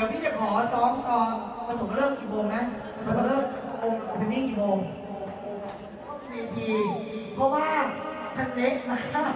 ดี๋ยวพี่จะขอซ้อมตอนประถมฤกษ์กี่โมงนะประถมฤกษ์องค์โอเพนนิ่งกี่โมงเวทีเพราะว่าท่านเล็กมาก